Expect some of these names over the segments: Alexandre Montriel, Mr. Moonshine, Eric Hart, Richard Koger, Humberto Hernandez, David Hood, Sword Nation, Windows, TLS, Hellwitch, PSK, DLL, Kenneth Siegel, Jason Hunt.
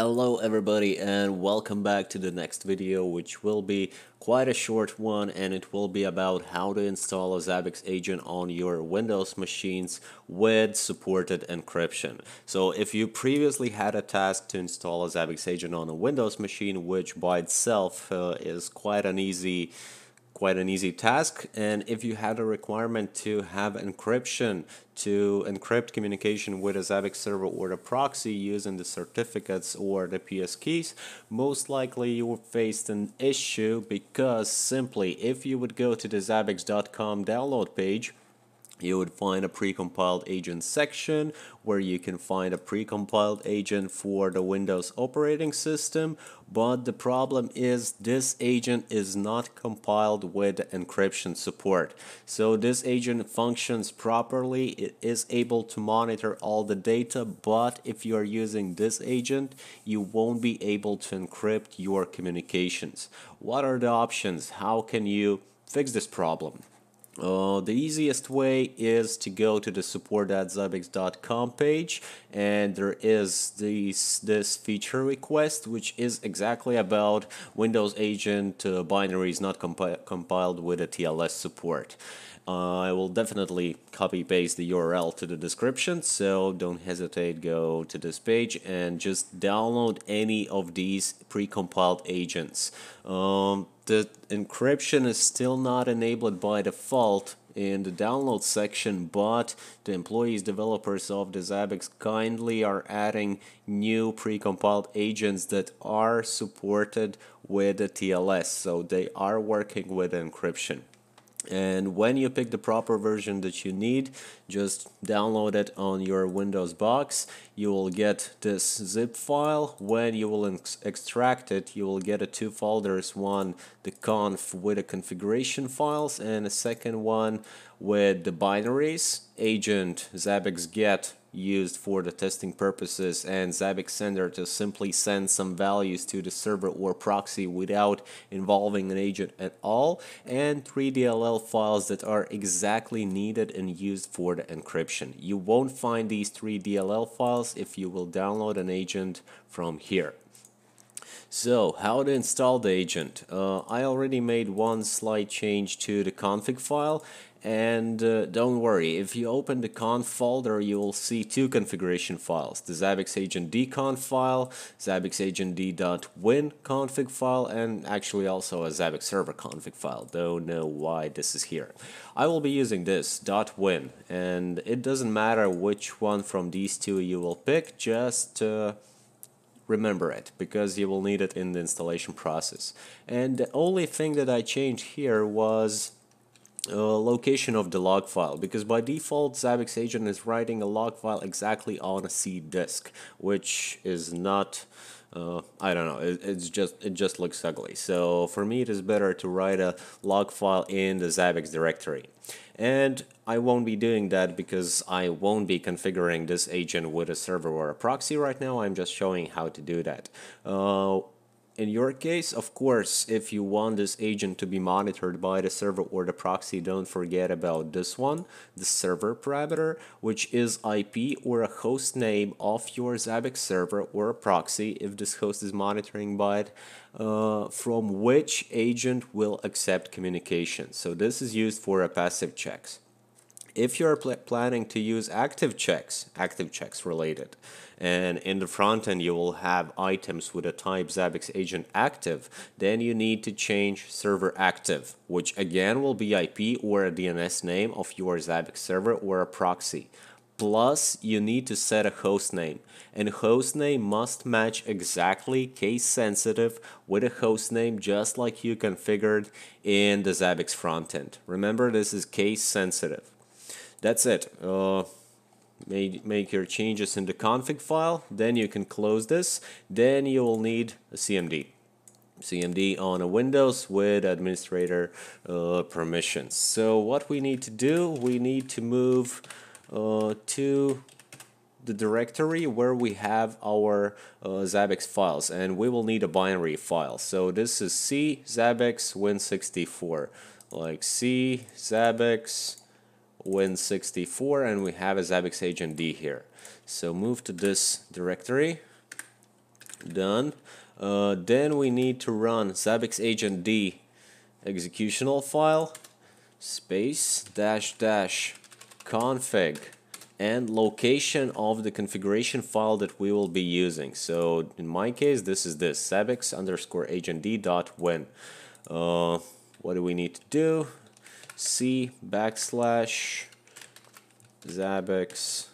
Hello everybody and welcome back to the next video, which will be quite a short one, and it will be about how to install a Zabbix agent on your Windows machines with supported encryption. So if you previously had a task to install a Zabbix agent on a Windows machine, which by itself is quite an easy task, and if you had a requirement to have encryption, to encrypt communication with a Zabbix server or a proxy using the certificates or the PS keys, most likely you faced an issue because simply if you would go to the zabbix.com download page, you would find a precompiled agent section where you can find a precompiled agent for the Windows operating system, but the problem is this agent is not compiled with encryption support. So this agent functions properly, it is able to monitor all the data, but if you are using this agent, you won't be able to encrypt your communications. What are the options? How can you fix this problem? The easiest way is to go to the support.zabbix.com page, and there is this feature request, which is exactly about Windows agent binaries not compiled with a TLS support. I will definitely copy paste the URL to the description, so don't hesitate, go to this page and just download any of these precompiled agents. The encryption is still not enabled by default in the download section, but the employees, developers of the Zabbix kindly are adding new precompiled agents that are supported with the TLS, so they are working with encryption. And when you pick the proper version that you need, just download it on your Windows box. You will get this zip file. When you will extract it, you will get two folders, one the conf with the configuration files and a second one with the binaries, agent Zabbix get used for the testing purposes, and Zabbix sender to simply send some values to the server or proxy without involving an agent at all, and 3 DLL files that are exactly needed and used for the encryption. You won't find these 3 DLL files if you will download an agent from here. So, how to install the agent? I already made one slight change to the config file, and don't worry, if you open the conf folder, you'll see two configuration files, the Zabbix agent dconf file, Zabbix agent d.win config file, and actually also a Zabbix server config file. Don't know why this is here. I will be using this .win, and it doesn't matter which one from these two you will pick, just remember it, because you will need it in the installation process. And the only thing that I changed here was location of the log file, because by default Zabbix agent is writing a log file exactly on a C disk, which is not, I don't know, it just looks ugly. So for me it is better to write a log file in the Zabbix directory. And I won't be doing that because I won't be configuring this agent with a server or a proxy right now. I'm just showing how to do that. In your case, of course, if you want this agent to be monitored by the server or the proxy, don't forget about this one, the server parameter, which is IP or a host name of your Zabbix server or a proxy, if this host is monitoring by it, from which agent will accept communication. So this is used for a passive checks. If you are planning to use active checks related, and in the front end you will have items with a type Zabbix agent active, then you need to change server active, which again will be IP or a DNS name of your Zabbix server or a proxy. Plus, you need to set a host name, and host name must match exactly case sensitive with a host name just like you configured in the Zabbix frontend. Remember, this is case sensitive. That's it. Make your changes in the config file, then you can close this. Then you will need a CMD on a Windows with administrator permissions. So what we need to do, we need to move to the directory where we have our Zabbix files, and we will need a binary file. So this is C Zabbix Win64, like C Zabbix Win64, and we have a Zabbix agent D here. So move to this directory, done. Then we need to run Zabbix agent D executional file space -- config and location of the configuration file that we will be using. So in my case this is this zabbix_agentd.win. What do we need to do? C \ zabbix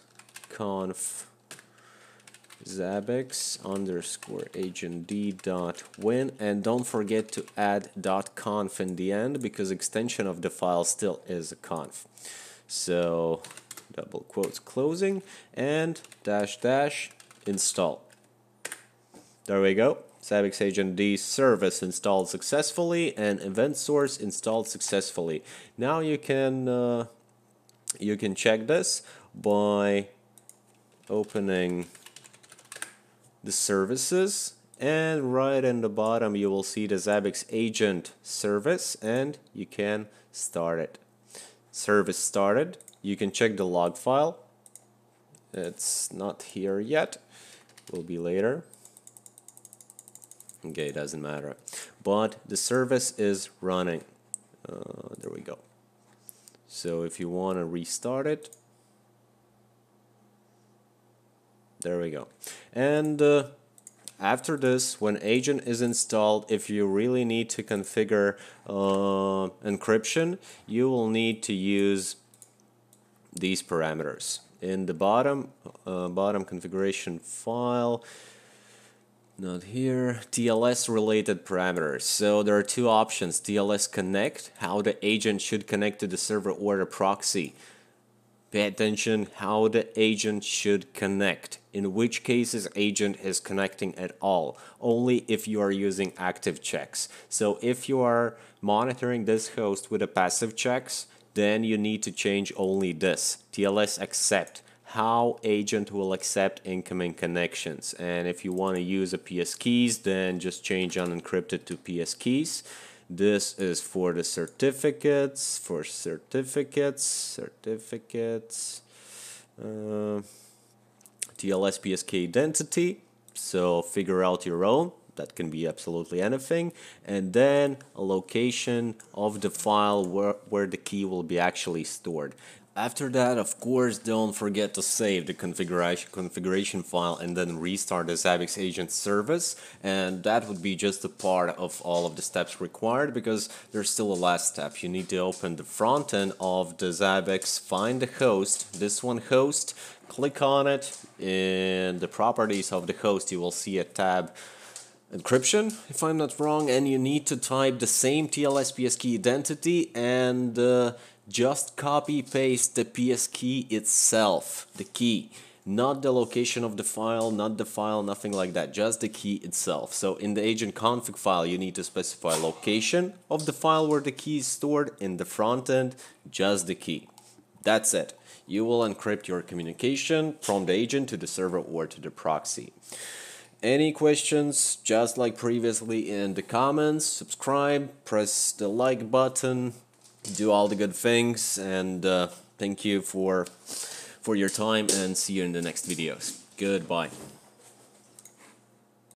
conf zabbix_agentd.win, and don't forget to add .conf in the end because extension of the file still is a conf. So double quotes closing and -- install. There we go. Zabbix agent D service installed successfully and event source installed successfully. Now you can check this by opening the services, and right in the bottom you will see the Zabbix agent service and you can start it. Service started. You can check the log file. It's not here yet. Will be later. Okay, doesn't matter. But the service is running. There we go. So if you want to restart it, there we go. And after this, when agent is installed, if you really need to configure encryption, you will need to use these parameters. In the bottom, configuration file, not here, TLS related parameters. So there are two options, TLS connect, how the agent should connect to the server or the proxy. Pay attention how the agent should connect, in which cases agent is connecting at all, only if you are using active checks. So if you are monitoring this host with a passive checks, then you need to change only this, TLS accept, how agent will accept incoming connections. And if you want to use a PS keys, then just change unencrypted to PS keys. This is for the certificates, TLS PSK identity, so figure out your own. That can be absolutely anything. And then a location of the file where the key will be actually stored. After that, of course, don't forget to save the configuration file and then restart the Zabbix agent service. And that would be just a part of all of the steps required because there's still a last step. You need to open the front end of the Zabbix, find the host, this one host, click on it. In the properties of the host, you will see a tab encryption, if I'm not wrong, and you need to type the same TLS PSK identity and just copy paste the PSK itself, the key, not the location of the file, not the file, nothing like that, just the key itself. So in the agent config file, you need to specify location of the file where the key is stored, in the front end, just the key. That's it. You will encrypt your communication from the agent to the server or to the proxy. Any questions, just like previously, in the comments, subscribe, press the like button, do all the good things, and thank you for your time, and see you in the next videos. Goodbye.